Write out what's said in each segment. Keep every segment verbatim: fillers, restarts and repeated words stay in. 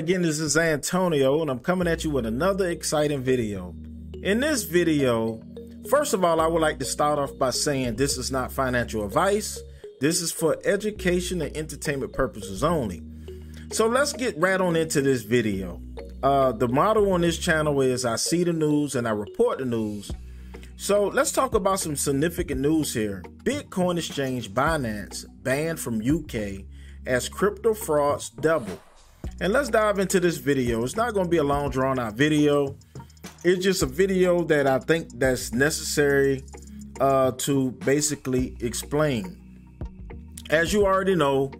again, this is Antonio, and I'm coming at you with another exciting video. In this video, first of all, I would like to start off by saying this is not financial advice. This is for education and entertainment purposes only. So let's get right on into this video. Uh, the motto on this channel is I see the news and I report the news. So let's talk about some significant news here. Bitcoin exchange Binance banned from U K as crypto frauds double. And let's dive into this video. It's not going to be a long drawn out video. It's just a video that I think that's necessary uh, to basically explain. As you already know,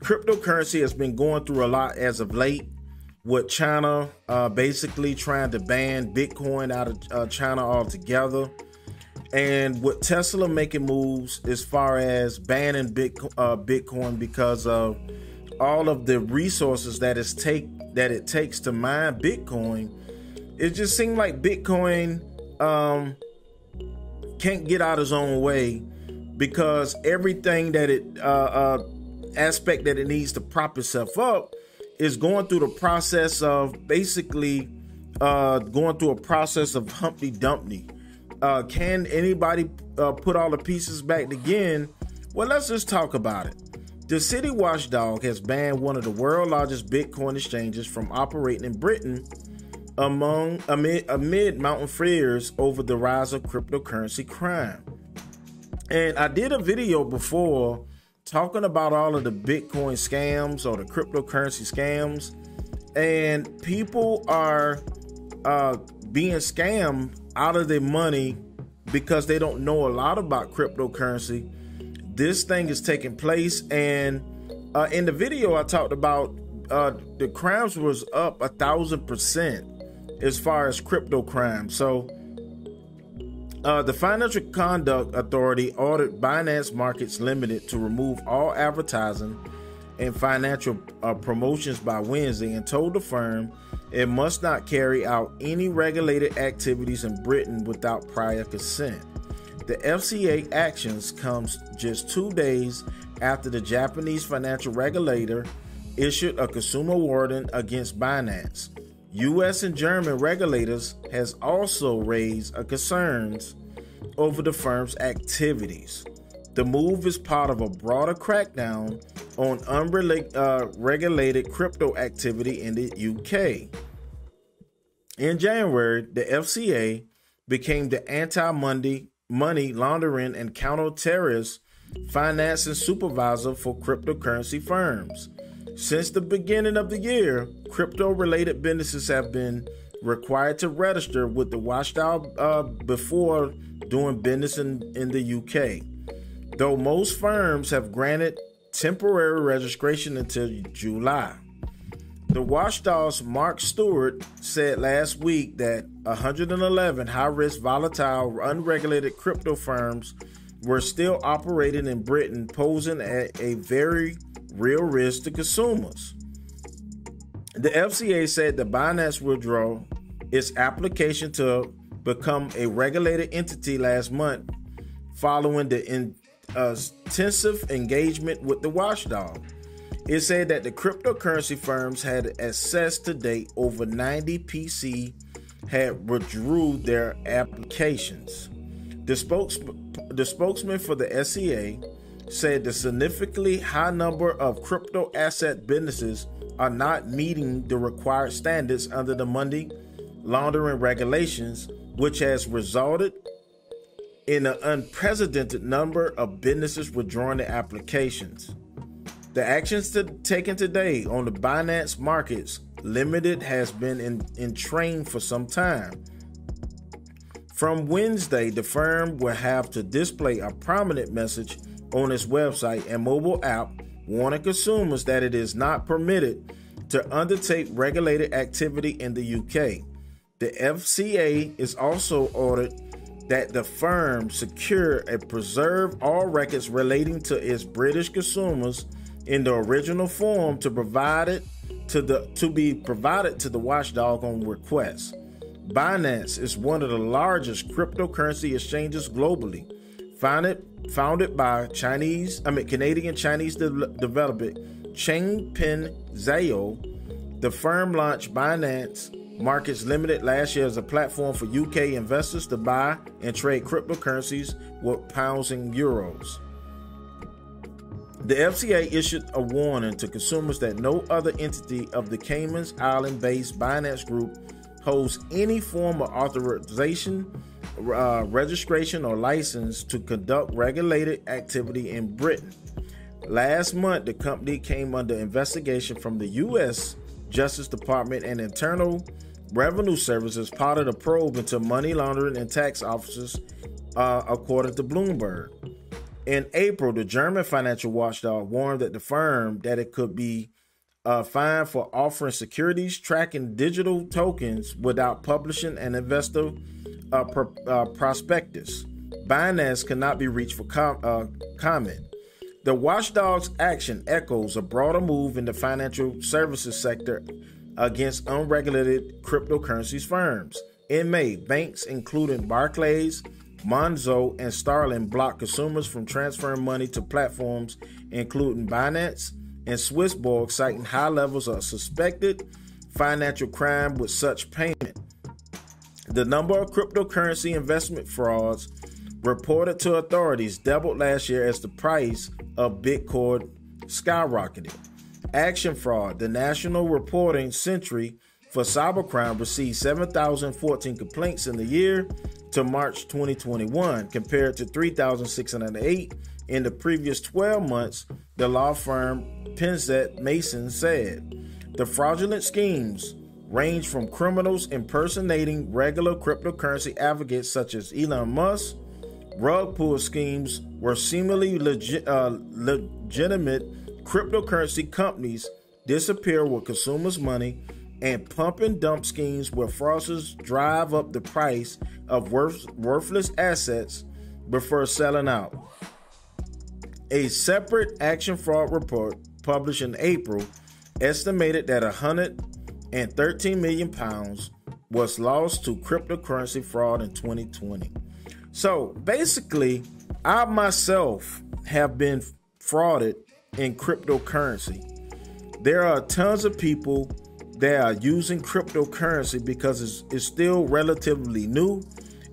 cryptocurrency has been going through a lot as of late, with China uh, basically trying to ban Bitcoin out of uh, China altogether. And with Tesla making moves as far as banning Bitcoin, uh, Bitcoin because of all of the resources that, is take, that it takes to mine Bitcoin, it just seemed like Bitcoin um, can't get out its own way because everything that it, uh, uh, aspect that it needs to prop itself up is going through the process of basically uh, going through a process of Humpty Dumpty. Uh, can anybody uh, put all the pieces back again? Well, let's just talk about it. The city watchdog has banned one of the world's largest Bitcoin exchanges from operating in Britain among amid, amid mountain fears over the rise of cryptocurrency crime. And I did a video before talking about all of the Bitcoin scams or the cryptocurrency scams, and people are uh, being scammed out of their money because they don't know a lot about cryptocurrency. This thing is taking place, and uh, in the video I talked about uh, the crimes was up a thousand percent as far as crypto crime. So uh, the Financial Conduct Authority ordered Binance Markets Limited to remove all advertising and financial uh, promotions by Wednesday, and told the firm it must not carry out any regulated activities in Britain without prior consent. The F C A actions comes just two days after the Japanese financial regulator issued a consumer warning against Binance. U S and German regulators has also raised a concerns over the firm's activities. The move is part of a broader crackdown on unregulated uh, regulated crypto activity in the U K. In January, the F C A became the anti-money money laundering and counter-terrorist financing supervisor for cryptocurrency firms. Since the beginning of the year, crypto-related businesses have been required to register with the watchdog uh, before doing business in, in the U K. Though most firms have granted temporary registration until July. The watchdog's Mark Stewart said last week that one hundred eleven high-risk, volatile, unregulated crypto firms were still operating in Britain, posing at a very real risk to consumers. The F C A said the Binance withdrew its application to become a regulated entity last month following the in Uh, intensive engagement with the watchdog. It said that the cryptocurrency firms had access to date over ninety P C had withdrew their applications. The, spokes the spokesman for the F C A said the significantly high number of crypto asset businesses are not meeting the required standards under the money laundering regulations, which has resulted in an unprecedented number of businesses withdrawing their applications. The actions to, taken today on the Binance Markets Limited has been in, in train for some time. From Wednesday, the firm will have to display a prominent message on its website and mobile app warning consumers that it is not permitted to undertake regulated activity in the U K. The F C A is also ordered that the firm secure and preserve all records relating to its British consumers in the original form to provide it to the to be provided to the watchdog on request. Binance is one of the largest cryptocurrency exchanges globally, founded founded by Chinese I mean Canadian Chinese de developer Changpeng Zhao The firm launched Binance Markets Limited last year as a platform for U K investors to buy and trade cryptocurrencies with pounds and euros. The F C A issued a warning to consumers that no other entity of the Cayman Island-based Binance Group holds any form of authorization, uh, registration, or license to conduct regulated activity in Britain. Last month, the company came under investigation from the U S Justice Department and Internal Revenue Service as part of the probe into money laundering and tax officers, uh, according to Bloomberg. In April, the German financial watchdog warned that the firm that it could be uh, fined for offering securities, tracking digital tokens without publishing an investor uh, pr uh, prospectus. Binance cannot be reached for com uh, comment. The watchdog's action echoes a broader move in the financial services sector against unregulated cryptocurrencies firms. In May, banks including Barclays, Monzo, and Starling blocked consumers from transferring money to platforms including Binance and Swissborg, citing high levels of suspected financial crime with such payment. The number of cryptocurrency investment frauds reported to authorities doubled last year as the price of Bitcoin skyrocketed. Action Fraud, the national reporting century for cybercrime, received seven thousand fourteen complaints in the year to March twenty twenty-one, compared to three thousand six hundred eight in the previous twelve months, the law firm Pinsent Mason said. The fraudulent schemes range from criminals impersonating regular cryptocurrency advocates such as Elon Musk. Rug pull schemes were seemingly legi uh, legitimate cryptocurrency companies disappear with consumers' money, and pump and dump schemes where fraudsters drive up the price of worth worthless assets before selling out. A separate Action Fraud report published in April estimated that one hundred thirteen million pounds was lost to cryptocurrency fraud in twenty twenty. So basically, I myself have been frauded in cryptocurrency. There are tons of people that are using cryptocurrency because it's, it's still relatively new,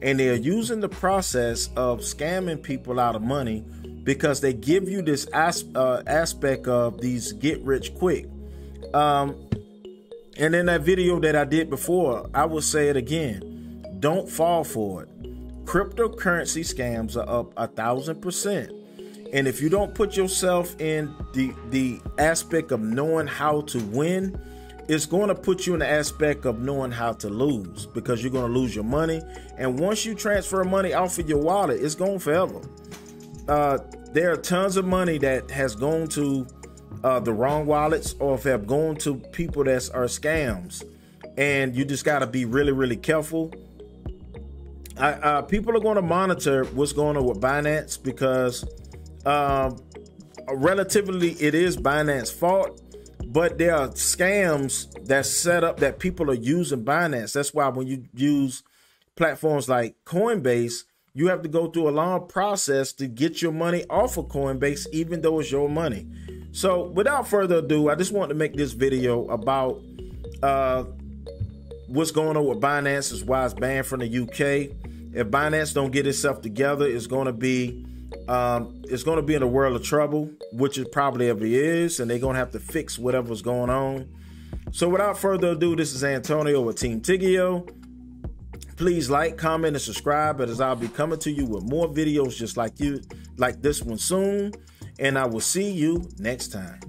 and they're using the process of scamming people out of money because they give you this as, uh, aspect of these get rich quick. Um, and in that video that I did before, I will say it again, don't fall for it. Cryptocurrency scams are up a thousand percent. And if you don't put yourself in the, the aspect of knowing how to win, it's going to put you in the aspect of knowing how to lose, because you're going to lose your money. And once you transfer money off of your wallet, it's gone forever. Uh, there are tons of money that has gone to uh, the wrong wallets, or if have gone to people that are scams. And you just got to be really, really careful. I, uh, people are going to monitor what's going on with Binance, because uh, relatively it is Binance's fault, but there are scams that's set up that people are using Binance. That's why when you use platforms like Coinbase, you have to go through a long process to get your money off of Coinbase, even though it's your money. So without further ado, I just want to make this video about uh, what's going on with Binance, is why it's banned from the U K. If Binance don't get itself together, it's going to be um, it's going to be in a world of trouble, which it probably ever is, and they're going to have to fix whatever's going on. So without further ado, this is Antonio with Team Tiggio. Please like, comment, and subscribe, as I'll be coming to you with more videos just like you, like this one soon, and I will see you next time.